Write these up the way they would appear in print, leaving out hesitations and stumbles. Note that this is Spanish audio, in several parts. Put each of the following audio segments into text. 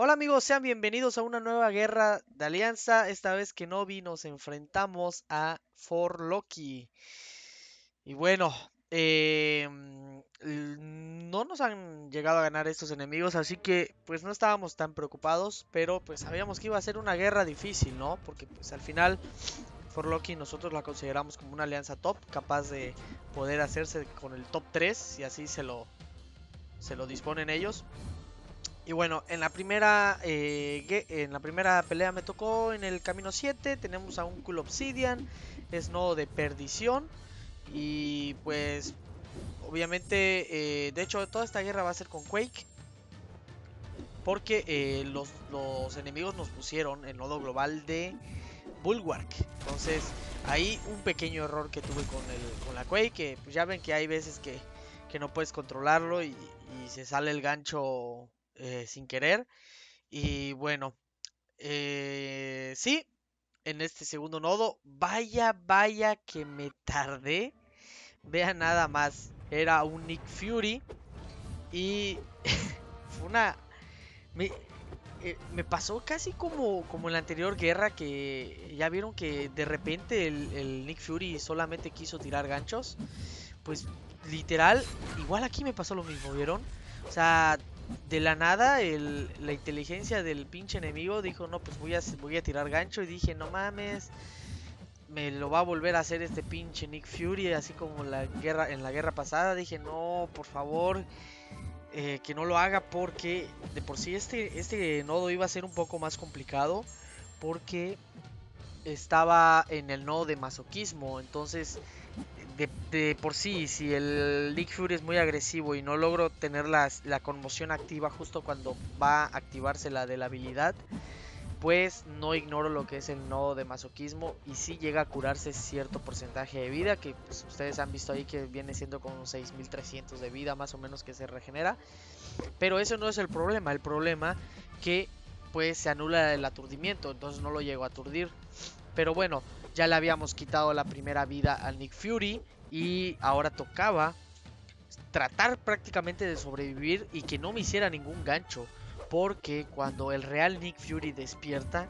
Hola amigos, sean bienvenidos a una nueva guerra de alianza. Esta vez que Novi nos enfrentamos a 4L0ki. Y bueno, no nos han llegado a ganar estos enemigos, así que pues no estábamos tan preocupados. Pero pues sabíamos que iba a ser una guerra difícil, ¿no? Porque pues al final 4L0ki nosotros la consideramos como una alianza top, capaz de poder hacerse con el top 3 y así se lo disponen ellos. Y bueno, en la primera pelea me tocó en el camino 7. Tenemos a un Cull Obsidian, es nodo de perdición. Y pues, obviamente, de hecho toda esta guerra va a ser con Quake, porque los enemigos nos pusieron el nodo global de Bulwark. Entonces, ahí un pequeño error que tuve con la Quake, que pues ya ven que hay veces que no puedes controlarlo y se sale el gancho sin querer. Y bueno, sí, en este segundo nodo, vaya que me tardé. Vean nada más, era un Nick Fury. Y me pasó casi como en la anterior guerra, que ya vieron que de repente el Nick Fury solamente quiso tirar ganchos. Pues literal, igual aquí me pasó lo mismo, ¿vieron? O sea, de la nada, la inteligencia del pinche enemigo dijo: no, pues voy a tirar gancho. Y dije: no mames, me lo va a volver a hacer este pinche Nick Fury, así como en la guerra pasada. Dije: no, por favor, que no lo haga, porque de por sí este nodo iba a ser un poco más complicado, porque estaba en el nodo de Masoquismo. Entonces, de por sí, si el Nick Fury es muy agresivo y no logro tener la conmoción activa justo cuando va a activarse la de la habilidad, pues no ignoro lo que es el nodo de Masoquismo, y sí llega a curarse cierto porcentaje de vida, que pues ustedes han visto ahí que viene siendo como 6300 de vida más o menos que se regenera. Pero eso no es el problema. El problema que pues se anula el aturdimiento, entonces no lo llego a aturdir. Pero bueno, ya le habíamos quitado la primera vida al Nick Fury, y ahora tocaba tratar prácticamente de sobrevivir y que no me hiciera ningún gancho, porque cuando el real Nick Fury despierta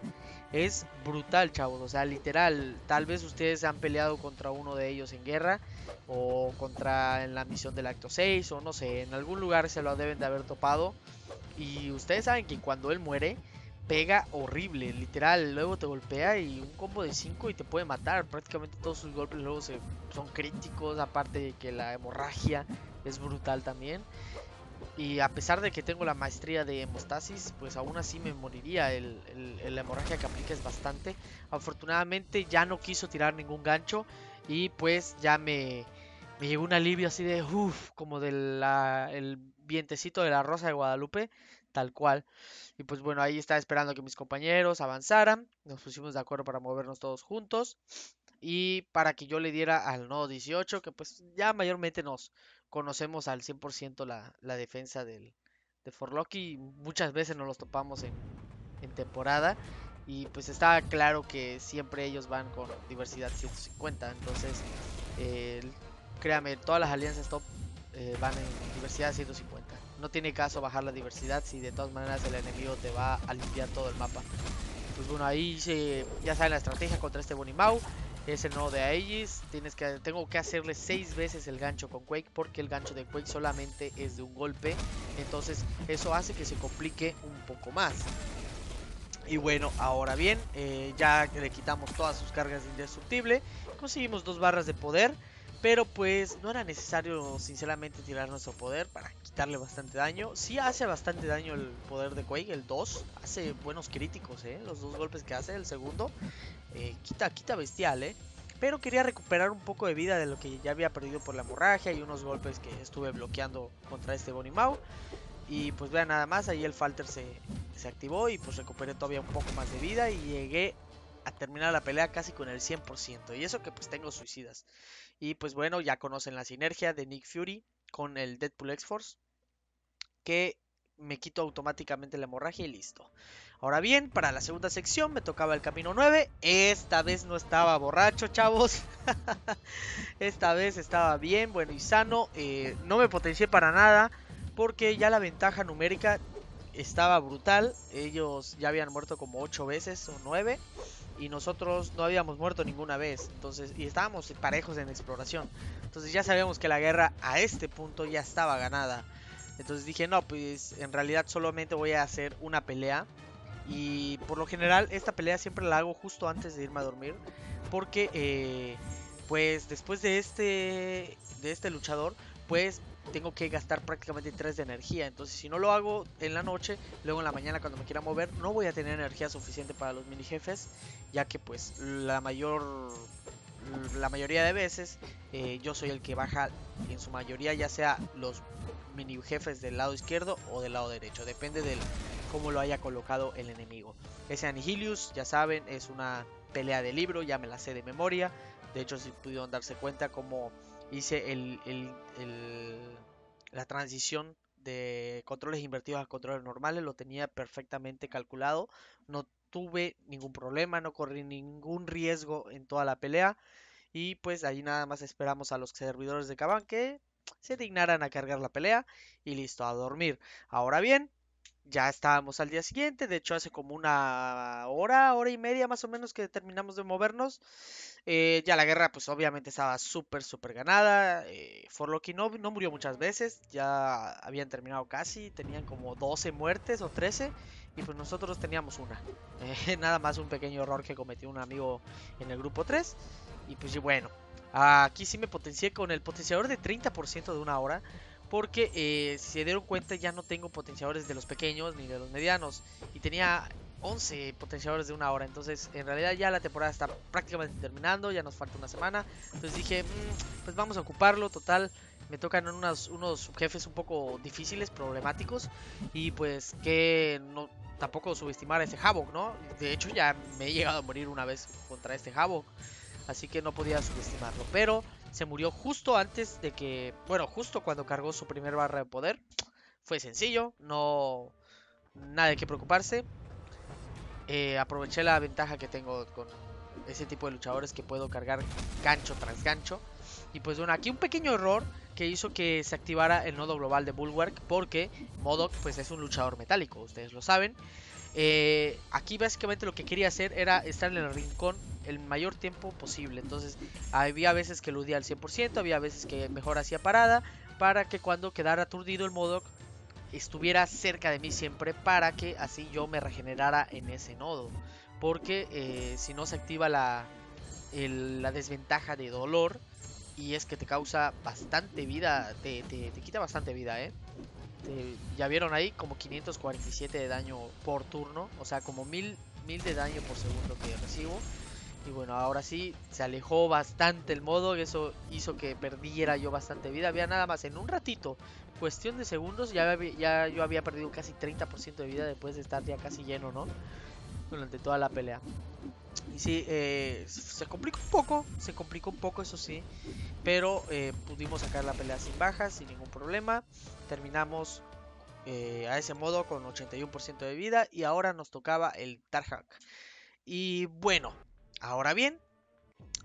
es brutal, chavos. O sea, literal, tal vez ustedes han peleado contra uno de ellos en guerra, o en la misión del acto 6, o no sé, en algún lugar se lo deben de haber topado. Y ustedes saben que cuando él muere pega horrible, literal, luego te golpea y un combo de 5 y te puede matar. Prácticamente todos sus golpes luego son críticos, aparte de que la hemorragia es brutal también. Y a pesar de que tengo la maestría de Hemostasis, pues aún así me moriría. La hemorragia que aplica es bastante. Afortunadamente ya no quiso tirar ningún gancho, y pues ya me llegó un alivio así de uff, como el vientecito de la Rosa de Guadalupe, tal cual. Y pues bueno, ahí estaba esperando que mis compañeros avanzaran. Nos pusimos de acuerdo para movernos todos juntos, y para que yo le diera al nodo 18, que pues ya mayormente nos conocemos al 100% la defensa de 4L0ki. Muchas veces nos los topamos en temporada, y pues estaba claro que siempre ellos van con diversidad 150. Entonces, créame, todas las alianzas top van en diversidad 150. No tiene caso bajar la diversidad si de todas maneras el enemigo te va a limpiar todo el mapa. Pues bueno, ahí ya saben la estrategia contra este Bonimau. Es el nodo de Aegis. Tengo que hacerle 6 veces el gancho con Quake, porque el gancho de Quake solamente es de un golpe. Entonces eso hace que se complique un poco más. Y bueno, ahora bien, ya le quitamos todas sus cargas de indestructible. Conseguimos 2 barras de poder, pero pues no era necesario sinceramente tirar nuestro poder para quitarle bastante daño. Sí hace bastante daño el poder de Quake, el 2. Hace buenos críticos, los 2 golpes que hace. El segundo quita bestial, pero quería recuperar un poco de vida de lo que ya había perdido por la hemorragia y unos golpes que estuve bloqueando contra este Bonimau. Y pues vean nada más, ahí el falter se activó, y pues recuperé todavía un poco más de vida, y llegué a terminar la pelea casi con el 100%. Y eso que pues tengo suicidas. Y pues bueno, ya conocen la sinergia de Nick Fury con el Deadpool X-Force, que me quito automáticamente la hemorragia y listo. Ahora bien, para la segunda sección me tocaba el camino 9. Esta vez no estaba borracho, chavos. Esta vez estaba bien, bueno y sano. No me potencié para nada, porque ya la ventaja numérica estaba brutal. Ellos ya habían muerto como 8 veces o 9. Y nosotros no habíamos muerto ninguna vez. Entonces, y estábamos parejos en exploración. Entonces ya sabíamos que la guerra a este punto ya estaba ganada. Entonces dije, no, pues en realidad solamente voy a hacer una pelea. Y por lo general esta pelea siempre la hago justo antes de irme a dormir. Porque pues después de este luchador, pues tengo que gastar prácticamente 3 de energía. Entonces si no lo hago en la noche, luego en la mañana cuando me quiera mover, no voy a tener energía suficiente para los mini jefes. Ya que pues la mayoría de veces yo soy el que baja en su mayoría, ya sea los mini jefes del lado izquierdo o del lado derecho. Depende del cómo lo haya colocado el enemigo. Ese Annihilus, ya saben, es una pelea de libro, ya me la sé de memoria. De hecho, si pudieron darse cuenta cómo hice la transición de controles invertidos a controles normales, lo tenía perfectamente calculado. No tuve ningún problema, no corrí ningún riesgo en toda la pelea. Y pues ahí nada más esperamos a los servidores de Kabam que se dignaran a cargar la pelea y listo, a dormir. Ahora bien, ya estábamos al día siguiente. De hecho hace como una hora, hora y media más o menos que terminamos de movernos. Ya la guerra pues obviamente estaba súper ganada. 4L0ki no murió muchas veces. Ya habían terminado casi. Tenían como 12 muertes o 13. Y pues nosotros teníamos una. Nada más un pequeño error que cometió un amigo en el grupo 3. Y pues y bueno, aquí sí me potencié con el potenciador de 30% de una hora. Porque si se dieron cuenta ya no tengo potenciadores de los pequeños ni de los medianos. Y tenía 11 potenciadores de una hora. Entonces en realidad ya la temporada está prácticamente terminando. Ya nos falta una semana. Entonces dije, pues vamos a ocuparlo. Total, me tocan unos subjefes un poco difíciles, problemáticos. Y pues que no, tampoco subestimar a ese Havok, ¿no? De hecho ya me he llegado a morir una vez contra este Havok. Así que no podía subestimarlo. Pero se murió justo antes de que... Bueno, justo cuando cargó su primer barra de poder. Fue sencillo. No... Nada de qué preocuparse. Aproveché la ventaja que tengo con ese tipo de luchadores, que puedo cargar gancho tras gancho. Y pues bueno, aquí un pequeño error que hizo que se activara el nodo global de Bulwark. Porque Modok pues es un luchador metálico, ustedes lo saben. Aquí básicamente lo que quería hacer era estar en el rincón el mayor tiempo posible. Entonces había veces que eludía al 100%, había veces que mejor hacía parada, para que cuando quedara aturdido el Modok estuviera cerca de mí siempre, para que así yo me regenerara en ese nodo. Porque si no se activa la desventaja de dolor, y es que te causa bastante vida, te quita bastante vida, ya vieron ahí como 547 de daño por turno. O sea, como 1000 de daño por segundo que recibo. Y bueno, ahora sí, se alejó bastante el modo. Eso hizo que perdiera yo bastante vida. Había nada más en un ratito, cuestión de segundos, ya yo había perdido casi 30% de vida después de estar ya casi lleno, ¿no? Durante toda la pelea. Y sí, se complicó un poco, eso sí. Pero pudimos sacar la pelea sin bajas, sin ningún problema. Terminamos a ese modo con 81% de vida. Y ahora nos tocaba el Darkhawk. Y bueno, ahora bien,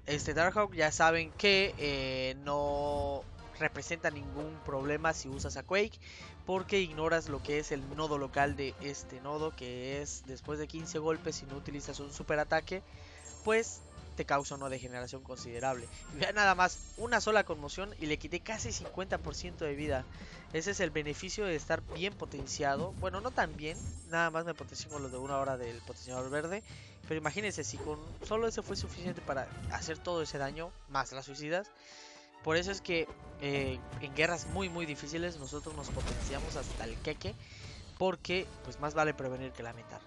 este Darkhawk ya saben que no representa ningún problema si usas a Quake, porque ignoras lo que es el nodo local de este nodo, que es después de 15 golpes si no utilizas un super ataque, pues te causa una degeneración considerable. Vean nada más, una sola conmoción y le quité casi 50% de vida. Ese es el beneficio de estar bien potenciado. Bueno, no tan bien, nada más me potencié con los de una hora del potenciador verde. Pero imagínense, si con solo ese fue suficiente para hacer todo ese daño, más las suicidas. Por eso es que en guerras muy difíciles nosotros nos potenciamos hasta el queque, porque pues más vale prevenir que lamentar.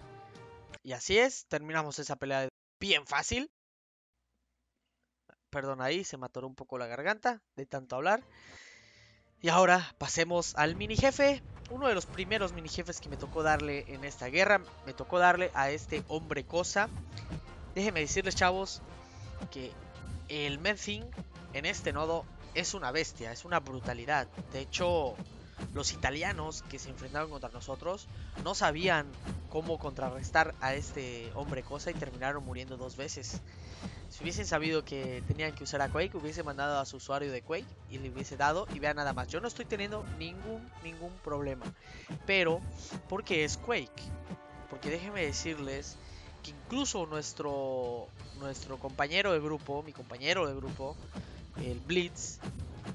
Y así es, terminamos esa pelea bien fácil. Perdón, ahí se me atoró un poco la garganta de tanto hablar. Y ahora pasemos al mini jefe. Uno de los primeros mini jefes que me tocó darle en esta guerra. Me tocó darle a este hombre cosa. Déjenme decirles, chavos, que el Man-Thing en este nodo es una bestia, es una brutalidad. De hecho, los italianos que se enfrentaron contra nosotros no sabían cómo contrarrestar a este hombre cosa y terminaron muriendo dos veces. Si hubiesen sabido que tenían que usar a Quake, hubiese mandado a su usuario de Quake y le hubiese dado. Y vean nada más, yo no estoy teniendo ningún problema, pero porque es Quake. Porque déjenme decirles que incluso nuestro compañero de grupo, mi compañero de grupo, el Blitz,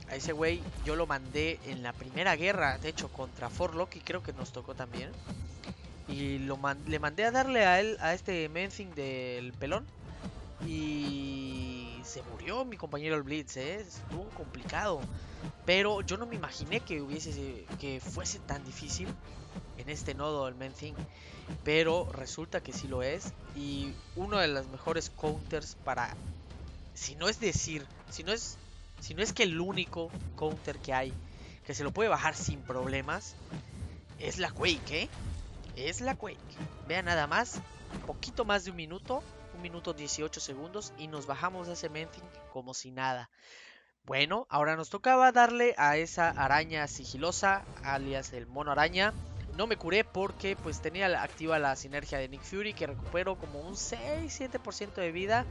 a ese güey yo lo mandé en la primera guerra, de hecho contra 4L0ki, creo que nos tocó también. Y le mandé a darle a él, a este Man-Thing del pelón, y se murió mi compañero el Blitz, estuvo complicado. Pero yo no me imaginé que fuese tan difícil en este nodo el Man-Thing, pero resulta que sí lo es. Y uno de los mejores counters para, si no es que el único counter que hay, que se lo puede bajar sin problemas, es la Quake, es la Quake. Vean nada más, poquito más de un minuto, 1 minuto 18 segundos, y nos bajamos a ese Man-Thing como si nada. Bueno, ahora nos tocaba darle a esa araña sigilosa, alias el mono araña. No me curé porque pues tenía activa la sinergia de Nick Fury, que recupero como un 6-7% de vida,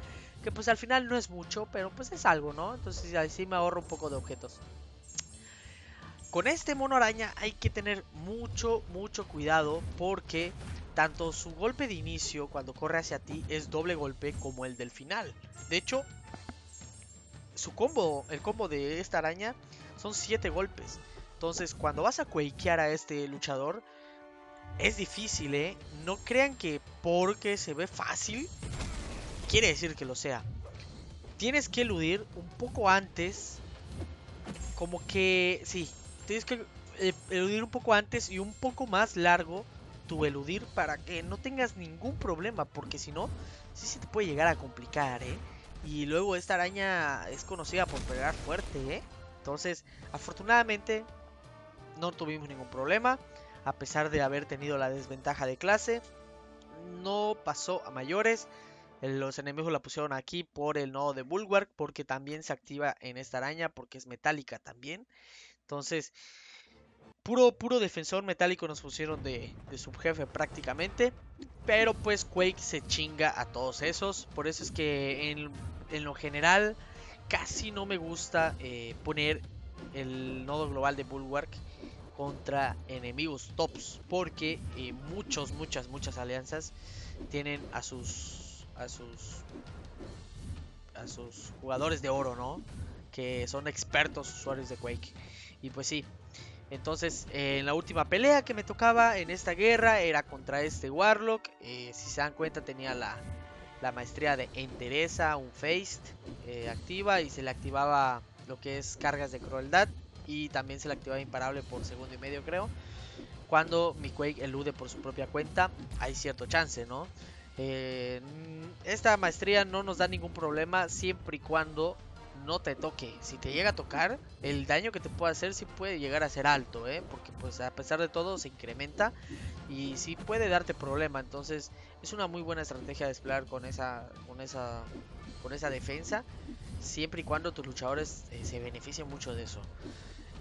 que pues al final no es mucho, pero pues es algo, ¿no? Entonces así me ahorro un poco de objetos. Con este mono araña hay que tener mucho cuidado, porque tanto su golpe de inicio cuando corre hacia ti es doble golpe como el del final. De hecho, su combo, el combo de esta araña son 7 golpes. Entonces cuando vas a quakear a este luchador es difícil, ¿eh? No crean que porque se ve fácil quiere decir que lo sea. Tienes que eludir un poco antes, como que sí, tienes que eludir un poco antes y un poco más largo tu eludir para que no tengas ningún problema, porque si no, sí se te puede llegar a complicar, ¿eh? Y luego esta araña es conocida por pegar fuerte, ¿eh? Entonces, afortunadamente no tuvimos ningún problema, a pesar de haber tenido la desventaja de clase. No pasó a mayores. Los enemigos la pusieron aquí por el nodo de Bulwark, porque también se activa en esta araña, porque es metálica también. Entonces, puro defensor metálico nos pusieron de subjefe prácticamente. Pero pues Quake se chinga a todos esos. Por eso es que en lo general casi no me gusta poner el nodo global de Bulwark contra enemigos tops, porque muchas alianzas tienen a sus jugadores de oro, ¿no? Que son expertos usuarios de Quake. Y pues sí. Entonces, en la última pelea que me tocaba en esta guerra era contra este Warlock. Si se dan cuenta, tenía la maestría de entereza, un Feist activa, y se le activaba lo que es cargas de crueldad, y también se le activaba imparable por segundo y medio, creo. Cuando mi Quake elude por su propia cuenta, hay cierto chance, ¿no? Esta maestría no nos da ningún problema siempre y cuando no te toque. Si te llega a tocar, el daño que te puede hacer sí puede llegar a ser alto, porque pues a pesar de todo se incrementa y sí puede darte problema. Entonces es una muy buena estrategia de explorar con esa defensa, siempre y cuando tus luchadores se beneficien mucho de eso.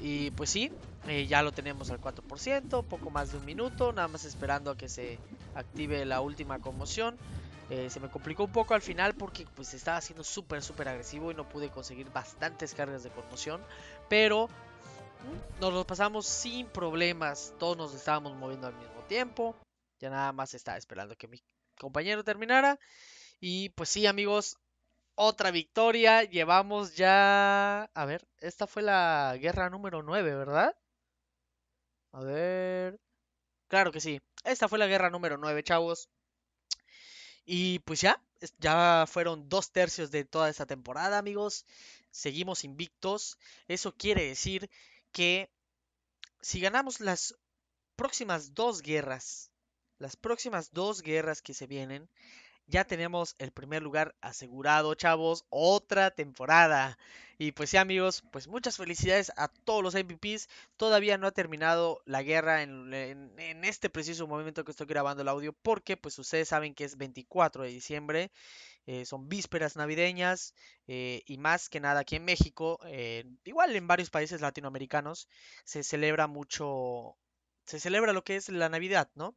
Y pues sí, ya lo tenemos al 4%, poco más de un minuto, nada más esperando a que se active la última conmoción. Se me complicó un poco al final porque pues estaba siendo súper agresivo y no pude conseguir bastantes cargas de conmoción, pero nos lo pasamos sin problemas. Todos nos estábamos moviendo al mismo tiempo, ya nada más estaba esperando que mi compañero terminara. Y pues sí, amigos, otra victoria. Llevamos ya, a ver, esta fue la guerra número 9, ¿verdad? A ver, claro que sí, esta fue la guerra número 9, chavos. Y pues ya fueron 2/3 de toda esta temporada, amigos. Seguimos invictos. Eso quiere decir que si ganamos las próximas 2 guerras, las próximas 2 guerras que se vienen, ya tenemos el primer lugar asegurado, chavos, otra temporada. Y pues sí, amigos, pues muchas felicidades a todos los MVPs. Todavía no ha terminado la guerra en este preciso momento que estoy grabando el audio, porque pues ustedes saben que es 24 de diciembre, son vísperas navideñas, y más que nada aquí en México, igual en varios países latinoamericanos, se celebra mucho, se celebra lo que es la Navidad, ¿no?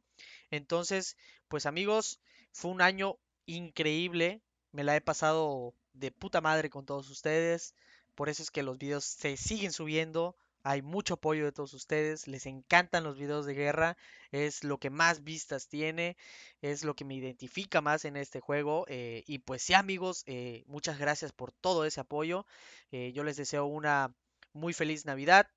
Entonces, pues amigos, fue un año increíble, me la he pasado de puta madre con todos ustedes, por eso es que los videos se siguen subiendo, hay mucho apoyo de todos ustedes, les encantan los videos de guerra, es lo que más vistas tiene, es lo que me identifica más en este juego, y pues sí amigos, muchas gracias por todo ese apoyo, yo les deseo una muy feliz Navidad,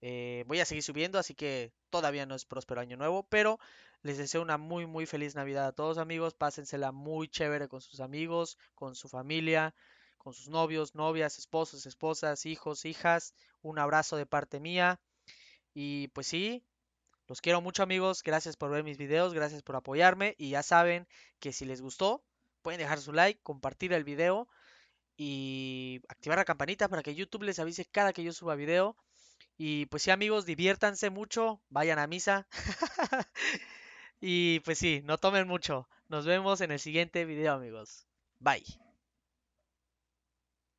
voy a seguir subiendo, así que todavía no es próspero año nuevo, pero les deseo una muy muy feliz Navidad a todos amigos, pásensela muy chévere con sus amigos, con su familia, con sus novios, novias, esposos, esposas, hijos, hijas, un abrazo de parte mía, y pues sí, los quiero mucho amigos, gracias por ver mis videos, gracias por apoyarme, y ya saben que si les gustó, pueden dejar su like, compartir el video, y activar la campanita para que YouTube les avise cada que yo suba video, y pues sí amigos, diviértanse mucho, vayan a misa, y pues sí, no tomen mucho. Nos vemos en el siguiente video, amigos. Bye.